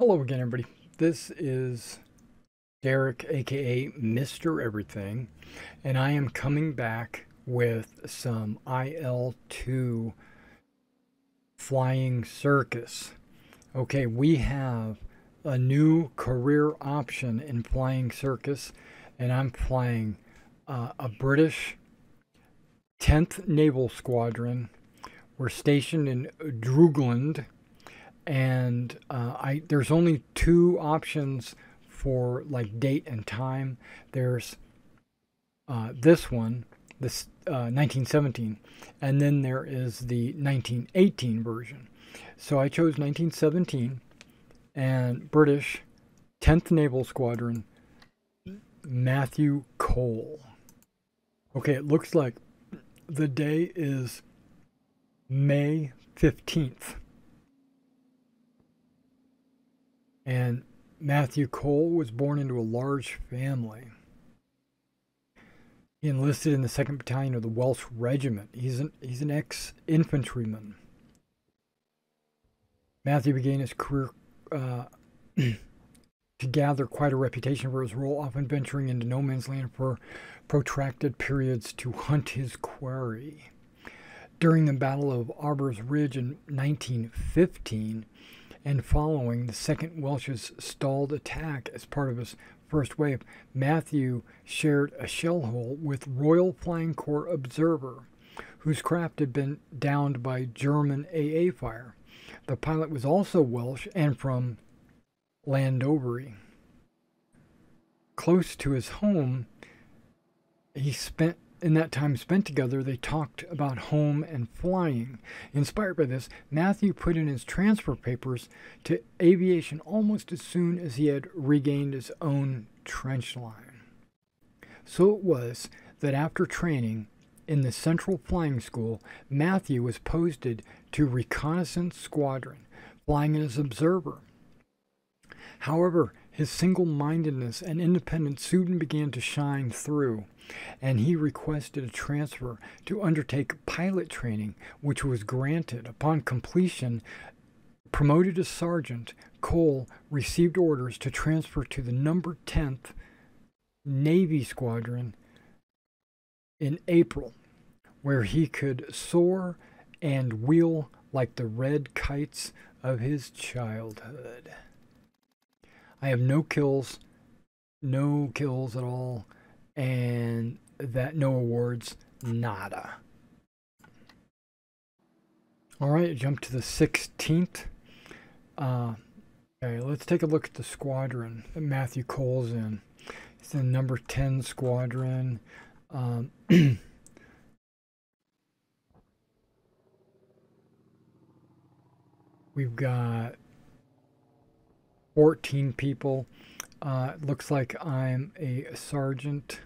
Hello again, everybody. This is Derek, aka Mr. Everything, and I am coming back with some IL-2 Flying Circus. Okay, we have a new career option in Flying Circus, and I'm flying a British 10th Naval Squadron. We're stationed in Droglandt. And there's only two options for like date and time. There's this one, this 1917, and then there is the 1918 version. So I chose 1917 and British 10th Naval Squadron, Matthew Cole. Okay, it looks like the day is May 15th. And Matthew Cole was born into a large family. He enlisted in the 2nd Battalion of the Welsh Regiment. He's an ex-infantryman. Matthew began his career to gather quite a reputation for his role, often venturing into no man's land for protracted periods to hunt his quarry. During the Battle of Aubers Ridge in 1915, and following the Second Welsh's stalled attack as part of his first wave, Matthew shared a shell hole with Royal Flying Corps observer, whose craft had been downed by German AA fire. The pilot was also Welsh and from Landovery. Close to his home, in that time spent together, they talked about home and flying. Inspired by this, Matthew put in his transfer papers to aviation almost as soon as he had regained his own trench line. So it was that after training in the Central Flying School, Matthew was posted to Reconnaissance Squadron, flying as observer. However, his single-mindedness and independence soon began to shine through, and he requested a transfer to undertake pilot training, which was granted. Upon completion, promoted to sergeant, Cole received orders to transfer to the Number 10th Navy Squadron in April, where he could soar and wheel like the red kites of his childhood. I have no kills at all, and that no awards, nada. All right, jump to the 16th. Okay, let's take a look at the squadron that Matthew Cole's in. It's in number 10 squadron. We've got 14 people. Looks like I'm a sergeant.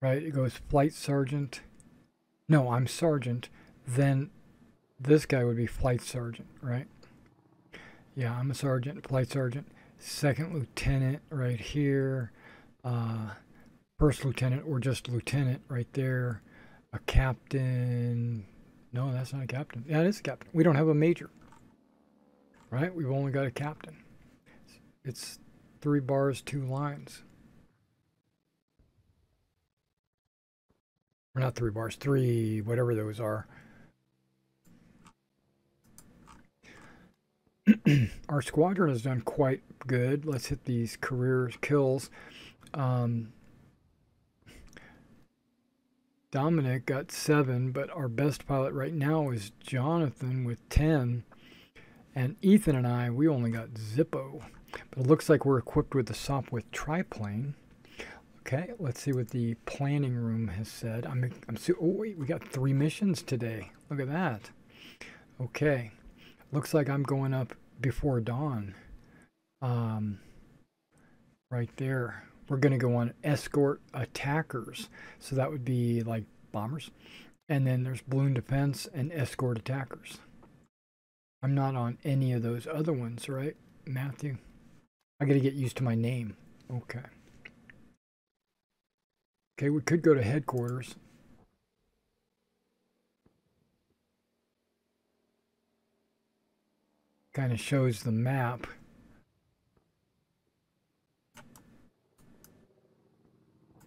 Right, it goes flight sergeant. No, I'm sergeant. Then this guy would be flight sergeant, right? Yeah, I'm a sergeant, flight sergeant. Second lieutenant right here. First lieutenant or just lieutenant right there. A captain. No, that's not a captain. That is a captain. We don't have a major. Right? We've only got a captain. It's 3 bars, 2 lines. Or not 3 bars, 3, whatever those are. Our squadron has done quite good. Let's hit these career kills. Dominic got 7, but our best pilot right now is Jonathan with 10. And Ethan and I, we only got Zippo. But it looks like we're equipped with the Sopwith triplane. Okay, let's see what the planning room has said. Oh wait, we got 3 missions today. Look at that. Okay, looks like I'm going up before dawn. Right there. We're going to go on escort attackers. So that would be like bombers. And then there's balloon defense and escort attackers. I'm not on any of those other ones, right, Matthew? I got to get used to my name. Okay. Okay, we could go to headquarters. Kind of shows the map.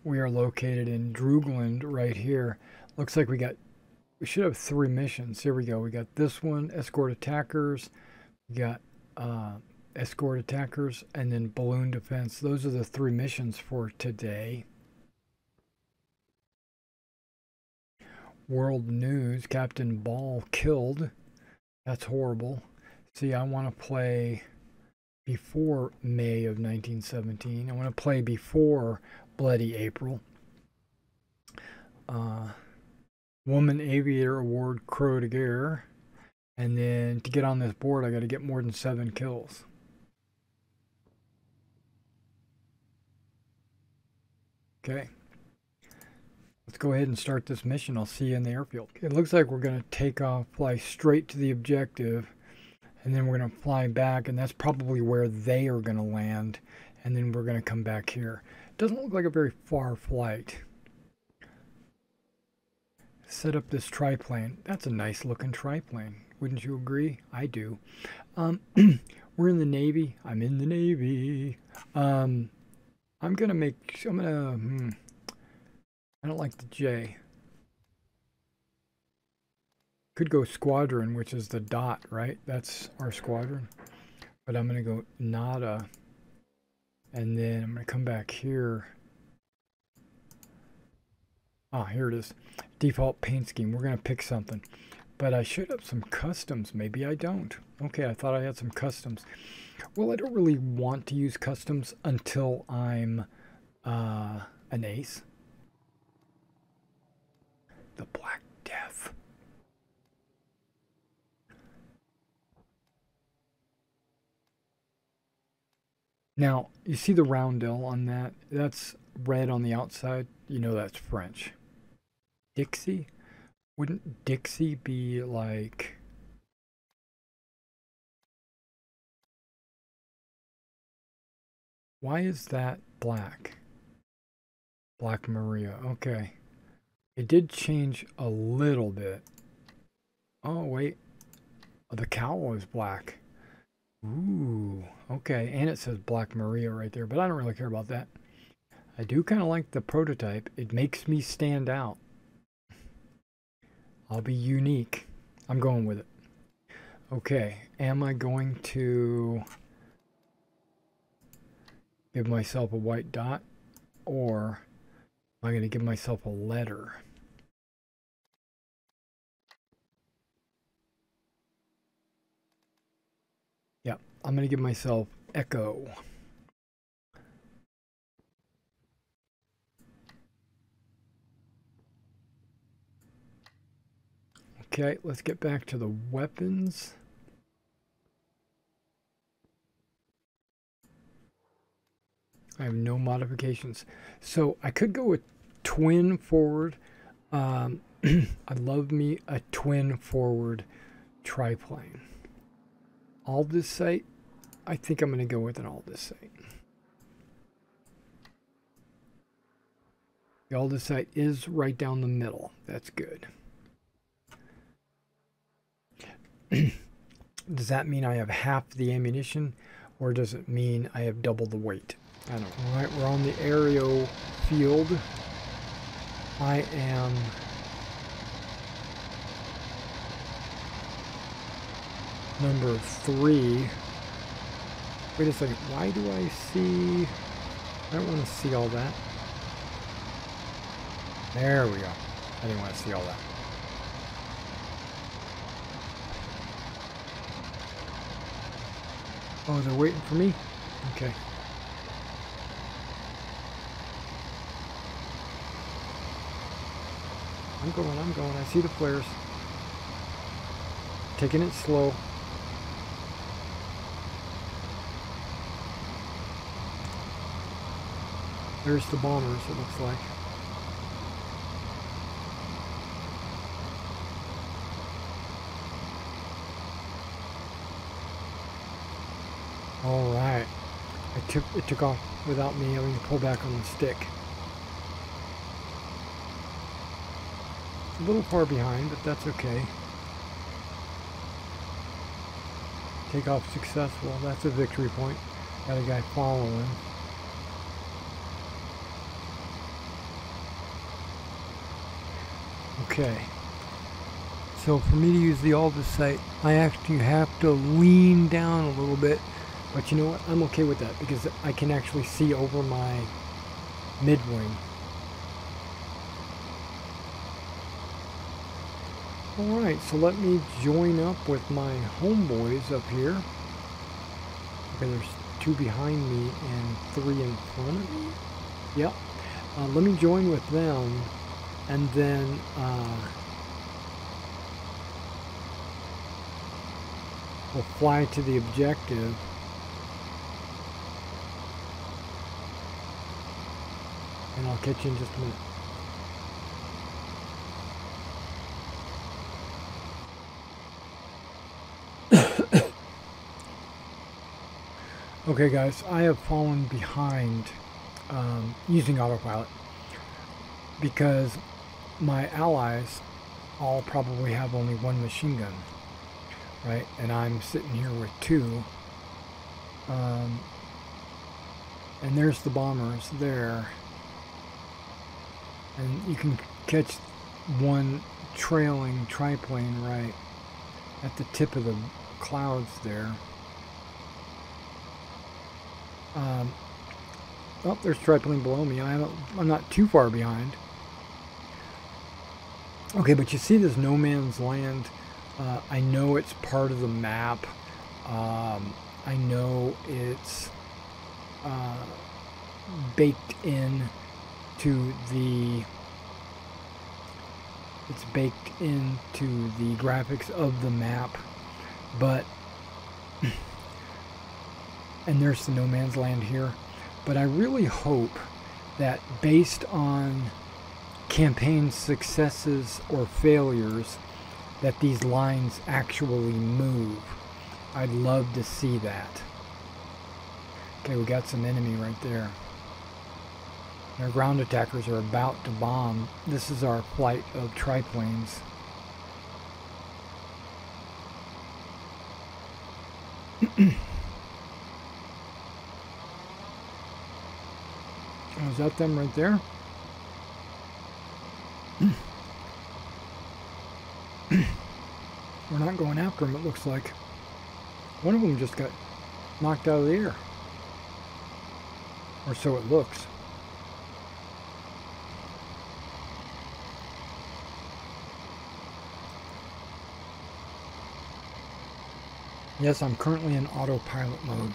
We are located in Droglandt right here. Looks like we should have three missions. Here we go. We got this one, escort attackers. We got escort attackers and then balloon defense. Those are the three missions for today. World news, Captain Ball killed. That's horrible. See, I want to play before May of 1917. I want to play before Bloody April. Woman Aviator Award Croix de Guerre. And then to get on this board, I got to get more than 7 kills. Okay. Let's go ahead and start this mission. I'll see you in the airfield. It looks like we're going to take off, fly straight to the objective, and then we're going to fly back, and that's probably where they are going to land, and then we're going to come back here. It doesn't look like a very far flight. Set up this triplane. That's a nice looking triplane. Wouldn't you agree? I do. We're in the Navy. I'm in the Navy. I don't like the J. Could go squadron, which is the dot, right? That's our squadron. But I'm going to go nada. And then I'm going to come back here. Ah, here it is. Default paint scheme. We're going to pick something. But I should have some customs. Maybe I don't. Okay, I thought I had some customs. Well, I don't really want to use customs until I'm an ace. The Black Death. Now, you see the roundel on that? That's red on the outside. You know that's French. Dixie? Wouldn't Dixie be like... Why is that black? Black Maria. Okay. It did change a little bit. Oh, wait. The cowl is black. Ooh, okay. And it says Black Maria right there, but I don't really care about that. I do kind of like the prototype. It makes me stand out. I'll be unique. I'm going with it. Okay. Am I going to give myself a white dot, or am I going to give myself a letter? I'm going to give myself echo. Okay, let's get back to the weapons. I have no modifications. So I could go with twin forward. I love me a twin forward triplane. Aldis sight. I think I'm going to go with an Aldis sight. The Aldis sight is right down the middle. That's good. Does that mean I have half the ammunition, or does it mean I have double the weight? I don't know. All right, we're on the aerial field. I am number 3. Wait a second, why do I see... I don't want to see all that. There we go. I didn't want to see all that. Oh, they're waiting for me? Okay. I'm going. I see the flares. Taking it slow. There's the bombers, it looks like. All right, it took off without me having to pull back on the stick. It's a little far behind, but that's okay. Takeoff successful. That's a victory point. Got a guy following. Okay. So for me to use the Aldis sight, I actually have to lean down a little bit. But you know what? I'm okay with that because I can actually see over my midwing. Alright, so let me join up with my homeboys up here. Okay, there's two behind me and three in front of me. Yep. Let me join with them and then we'll fly to the objective. And I'll catch you in just a minute. Okay guys, I have fallen behind using autopilot because my allies all probably have only one machine gun, right? And I'm sitting here with two. And there's the bombers there. And you can catch one trailing triplane right at the tip of the clouds there. Oh, there's triplane below me. I'm not too far behind. Okay, but you see this no man's land. I know it's part of the map. I know it's baked in to the. It's baked into the graphics of the map, but. And there's the no man's land here, but I really hope that based on campaign successes or failures that these lines actually move. I'd love to see that. Okay, we got some enemy right there. Our ground attackers are about to bomb. This is our flight of triplanes. Is that them right there? We're not going after them, it looks like. One of them just got knocked out of the air. Or so it looks. Yes, I'm currently in autopilot mode.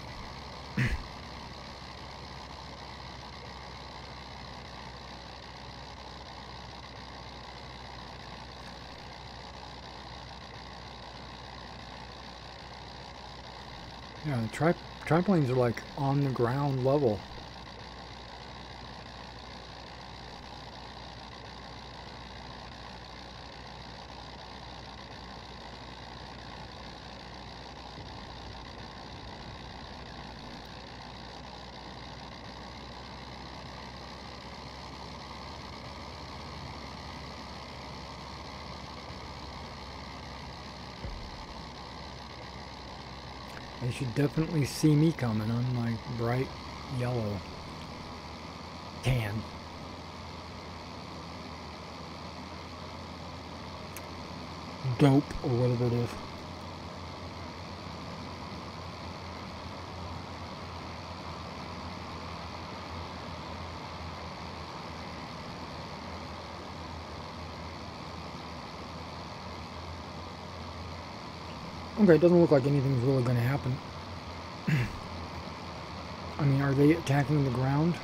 Yeah, the triplanes are like on the ground level. They should definitely see me coming on my bright yellow tan. Dope or whatever it is. Okay, it doesn't look like anything's really going to happen. I mean, are they attacking the ground?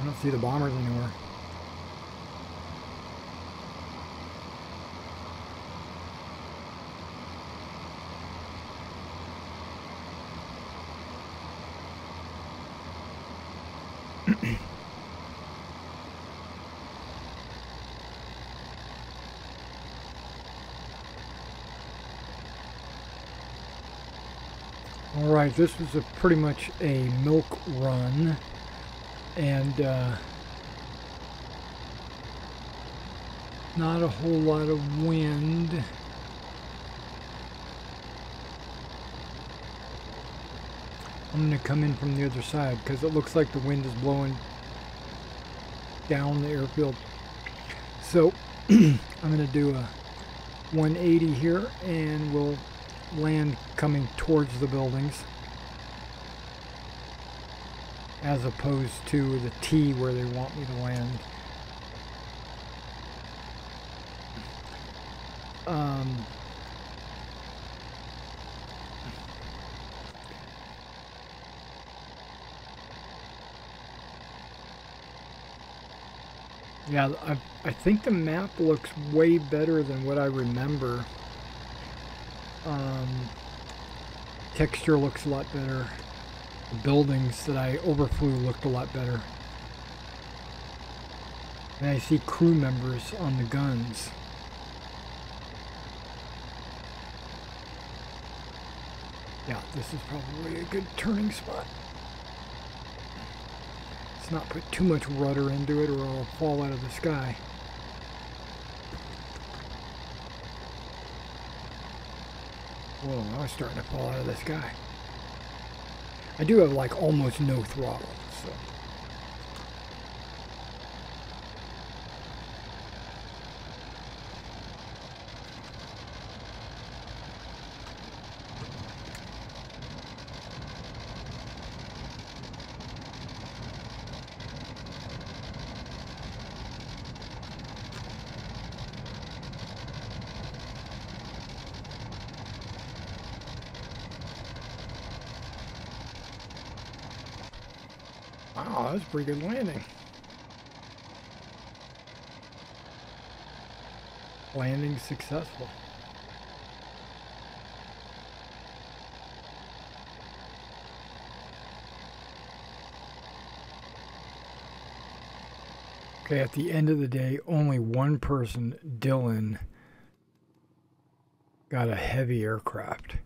I don't see the bombers anywhere. Alright, this was pretty much a milk run, and Not a whole lot of wind. I'm going to come in from the other side because it looks like the wind is blowing down the airfield. So I'm going to do a 180 here and we'll land coming towards the buildings as opposed to the T where they want me to land. Yeah, I think the map looks way better than what I remember. Texture looks a lot better. The buildings that I overflew looked a lot better. And I see crew members on the guns. Yeah, this is probably a good turning spot. Let's not put too much rudder into it or it'll fall out of the sky. Whoa, I was starting to fall out of the sky. I do have like almost no throttle, so. Wow, that was a pretty good landing. Landing successful. Okay, at the end of the day, only one person, Dylan, got a heavy aircraft.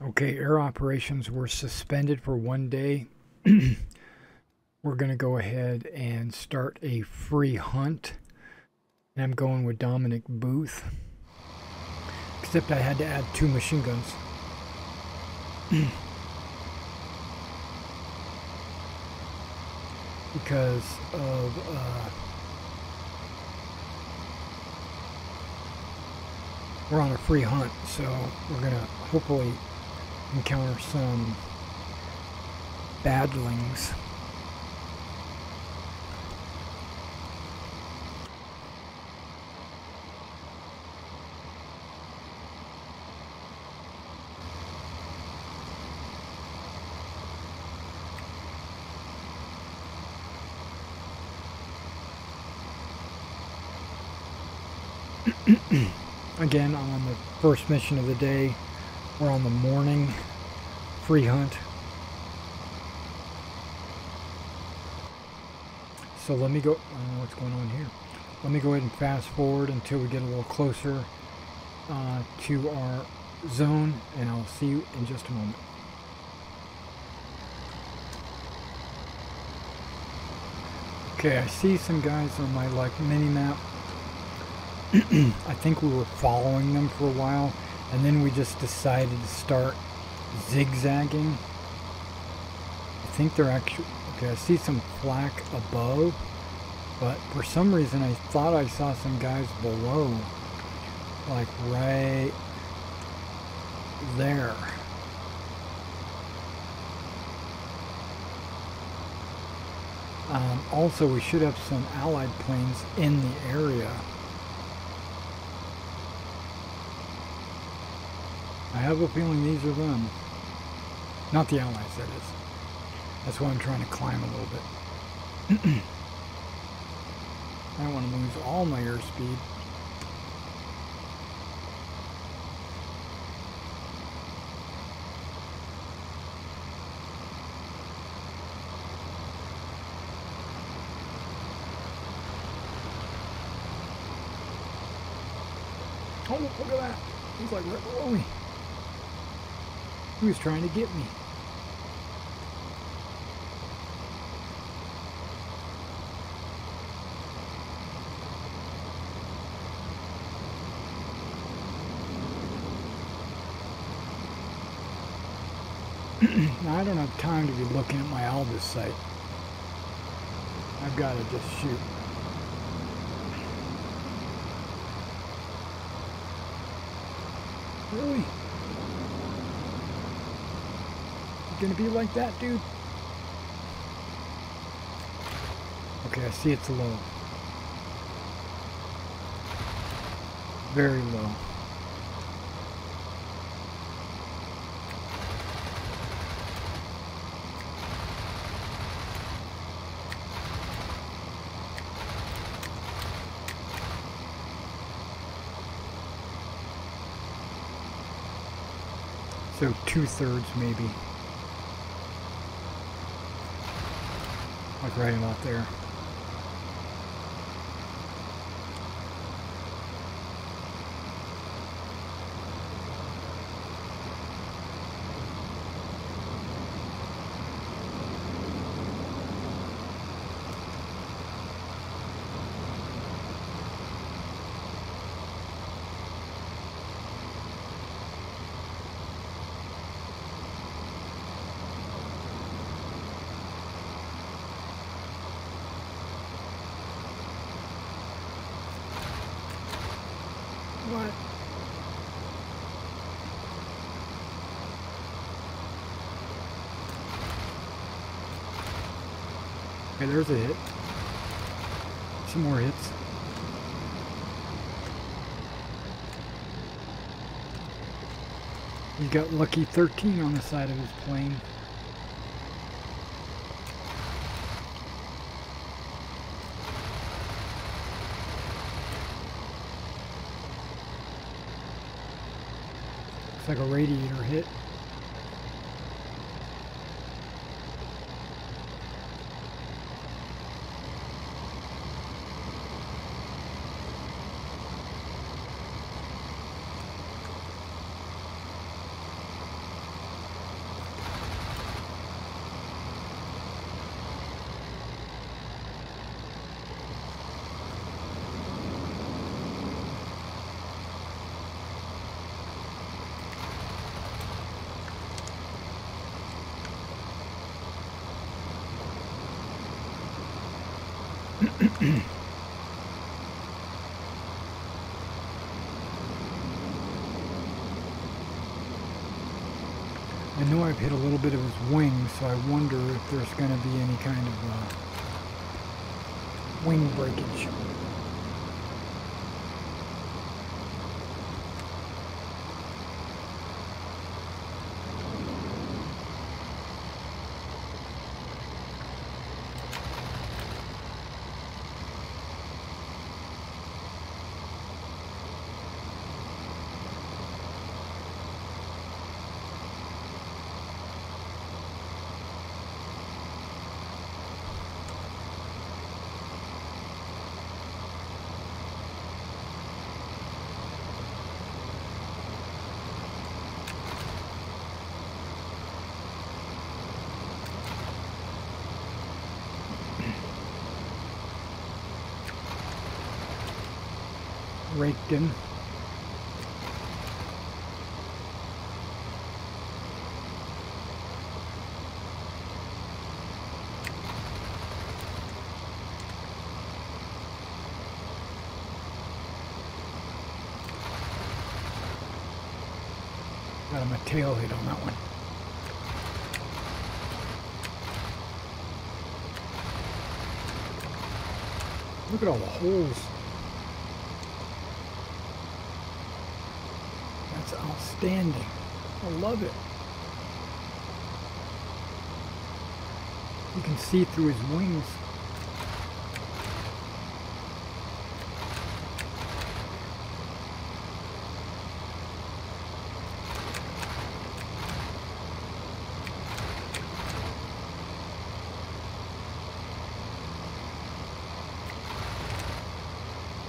Okay, air operations were suspended for 1 day. We're going to go ahead and start a free hunt. And I'm going with Dominic Booth. Except I had to add 2 machine guns. Because of... we're on a free hunt, so we're going to hopefully encounter some... badlings. Again, on the first mission of the day, we're on the morning free hunt. So let me go, I don't know what's going on here. Let me go ahead and fast forward until we get a little closer to our zone, and I'll see you in just a moment. Okay, I see some guys on my like mini map. I think we were following them for a while, and then we just decided to start zigzagging. I think they're actually... Okay, I see some flak above, but for some reason I thought I saw some guys below, like right there. Also, we should have some Allied planes in the area. I have a feeling these are them. Not the Allies, that is. That's why I'm trying to climb a little bit. I don't want to lose all my airspeed. Oh, look at that. He's like, where are we? He was trying to get me. Now, I don't have time to be looking at my Aldis sight. I've got to just shoot. Really? It's gonna be like that, dude? Okay, I see it's low. Very low. So 2/3 maybe. Like right about there. Okay, there's a hit. Some more hits. He's got lucky 13 on the side of his plane. Looks like a radiator hit. I know I've hit a little bit of his wing, so I wonder if there's going to be any kind of wing breakage. Raked him. Got him a tail hit on that one. Look at all the holes. Outstanding. I love it. You can see through his wings.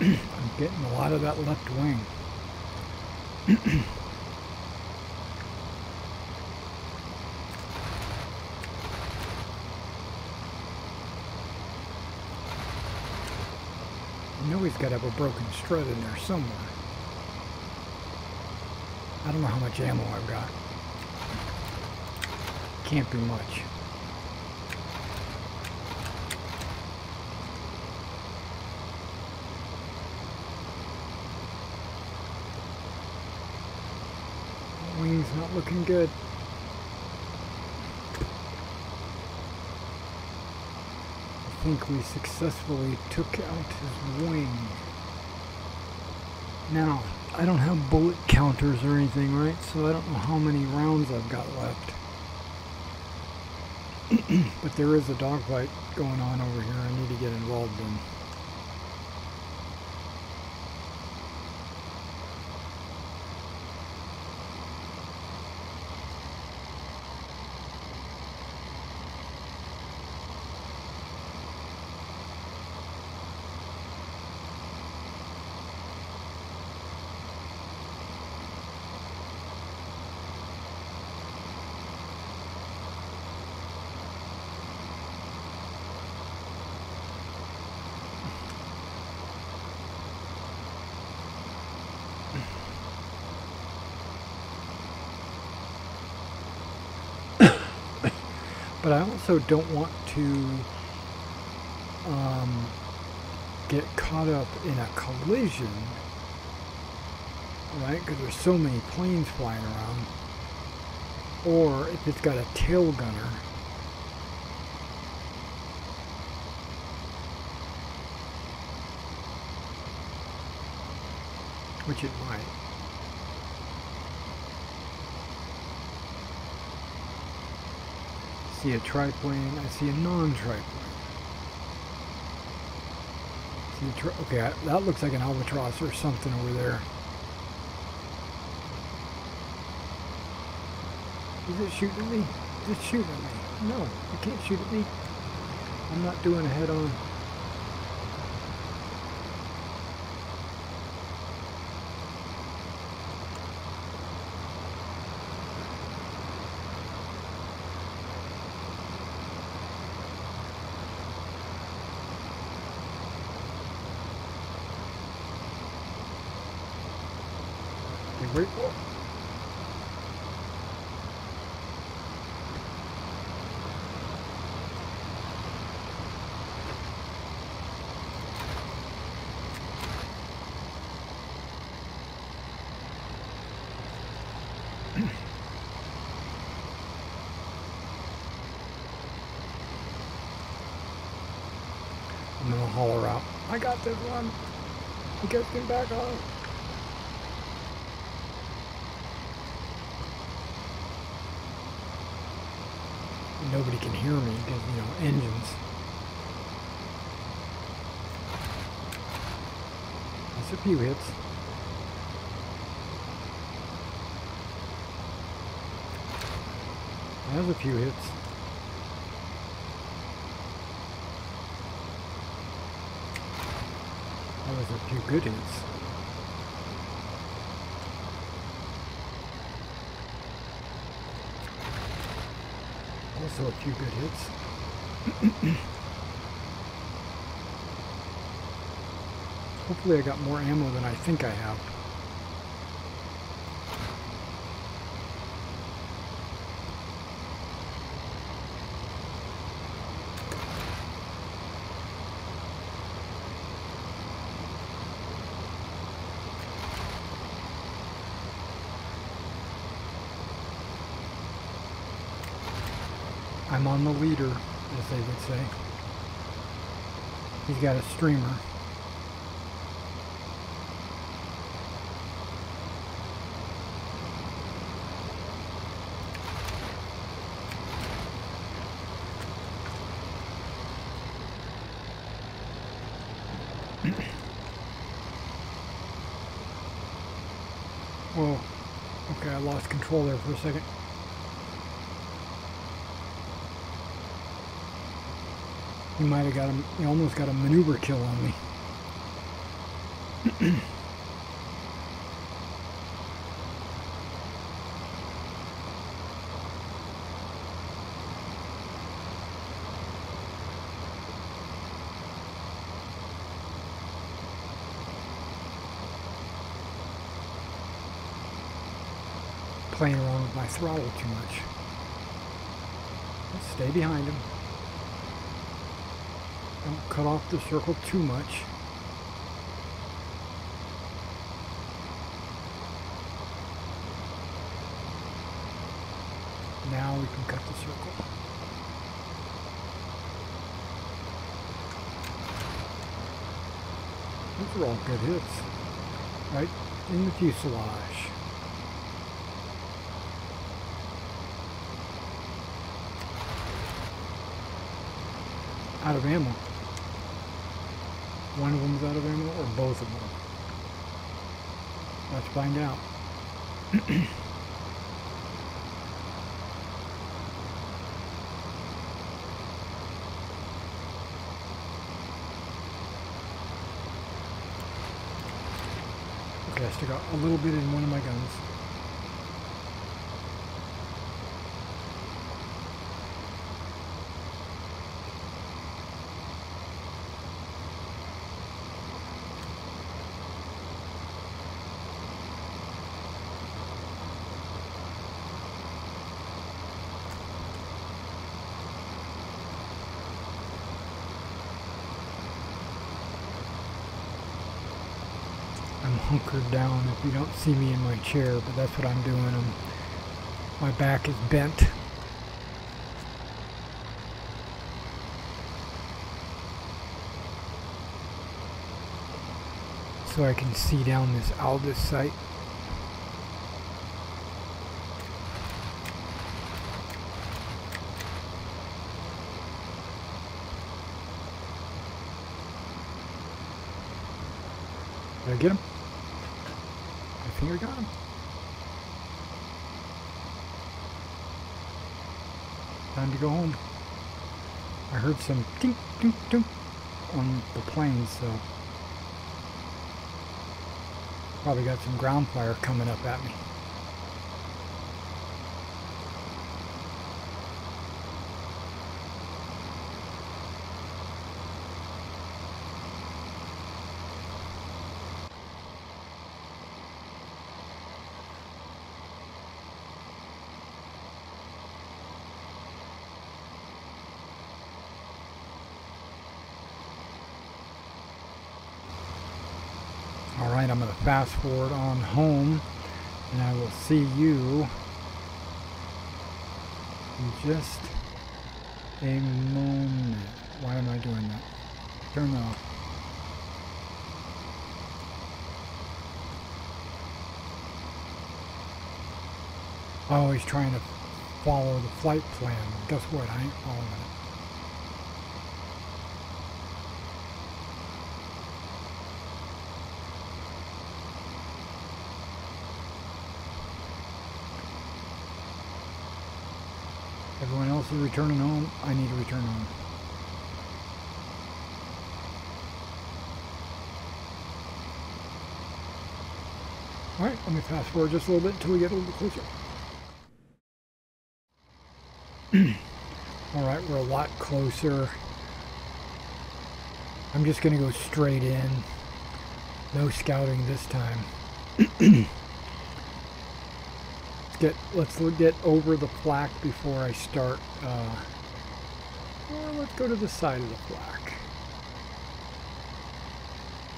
I'm getting a lot of that left wing. I know he's got to have a broken strut in there somewhere. I don't know how much ammo I've got. can't be much. Wings not looking good. I think we successfully took out his wing. Now, I don't have bullet counters or anything, right? So I don't know how many rounds I've got left. But there is a dogfight going on over here I need to get involved in. But I also don't want to get caught up in a collision, right? Because there's so many planes flying around. Or if it's got a tail gunner. Which it might. I see a triplane, I see a non-triplane. Okay, that looks like an albatross or something over there. Is it shooting at me? Is it shooting at me? No, it can't shoot at me. I'm not doing a head-on. I'm gonna haul her out. I got this one. I got him back on. Nobody can hear me because, you know, engines. That's a few hits. That was a few hits. That was a few good hits. Also a few good hits. Hopefully I got more ammo than I think I have. I'm on the leader, as they would say. He's got a streamer. Whoa. Okay, I lost control there for a second. He might have got him, he almost got a maneuver kill on me. Playing around with my throttle too much. Stay behind him. Don't cut off the circle too much. Now we can cut the circle. Those are all good hits. Right in the fuselage. Out of ammo. One of them's out of ammo, or both of them? Let's find out. Okay, I still got a little bit in one of my guns. Hunkered down if you don't see me in my chair, but that's what I'm doing. My back is bent. So I can see down this Aldis sight. Did I get him? Here we go. Time to go home. I heard some tink, tink, tink on the plane, so probably got some ground fire coming up at me. Alright, I'm going to fast forward on home, and I will see you in just a moment. Why am I doing that? Turn off. Oh, he's trying to follow the flight plan. Guess what? I ain't following it. Everyone else is returning home. I need to return home. Alright, let me fast forward just a little bit until we get a little closer. Alright, we're a lot closer. I'm just going to go straight in. No scouting this time. Let's get over the flak before I start. Well, let's go to the side of the flak.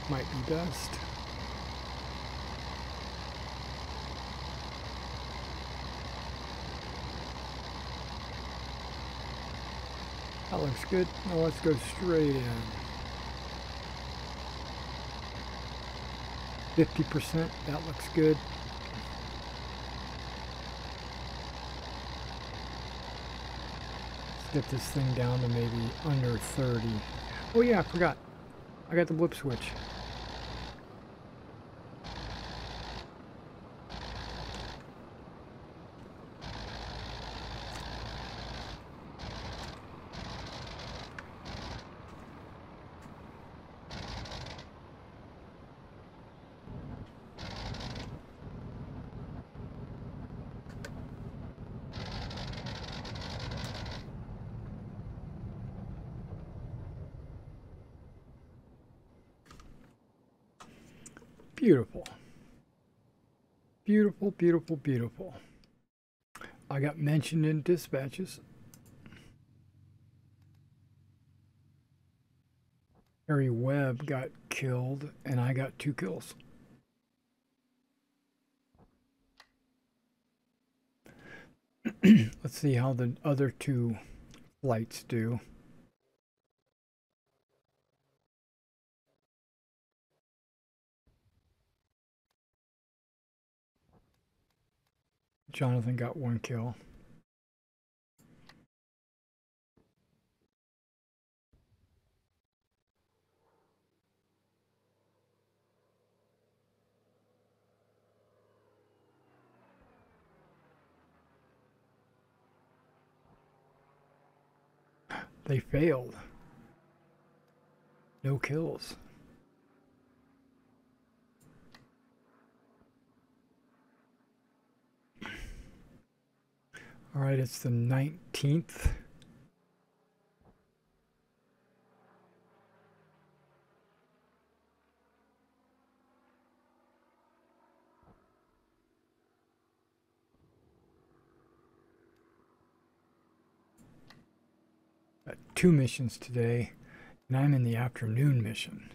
Might be best. That looks good. Now let's go straight in. 50%. That looks good. Get this thing down to maybe under 30. Oh yeah, I forgot. I got the blip switch. Beautiful. Beautiful, beautiful, beautiful. I got mentioned in dispatches. Harry Webb got killed, and I got 2 kills. Let's see how the other 2 flights do. Jonathan got 1 kill. They failed. No kills. All right, it's the 19th. Got 2 missions today, and I'm in the afternoon mission.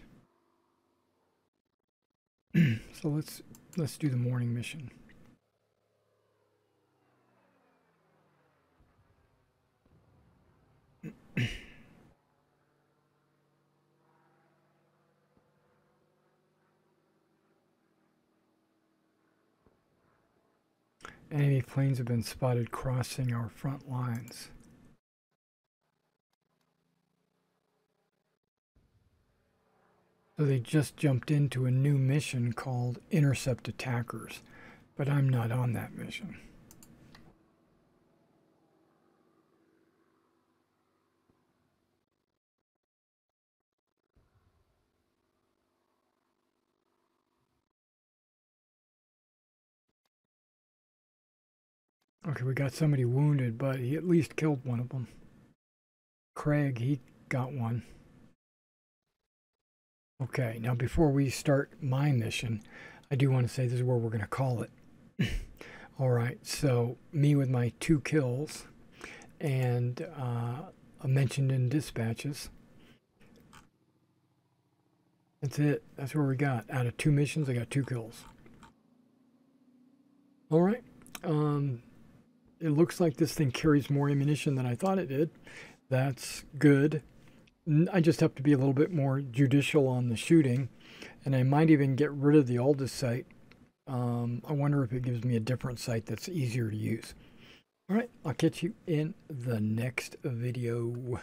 So let's do the morning mission. Enemy planes have been spotted crossing our front lines. So they just jumped into a new mission called Intercept Attackers, but I'm not on that mission. Okay, we got somebody wounded, but he at least killed 1 of them. Craig, he got 1. Okay, now before we start my mission, I do want to say this is where we're going to call it. All right, so me with my 2 kills and mentioned in dispatches. That's it. That's where we got. Out of 2 missions, I got 2 kills. All right. It looks like this thing carries more ammunition than I thought it did. That's good. I just have to be a little bit more judicial on the shooting, and I might even get rid of the Aldis sight. I wonder if it gives me a different sight that's easier to use. All right, I'll catch you in the next video.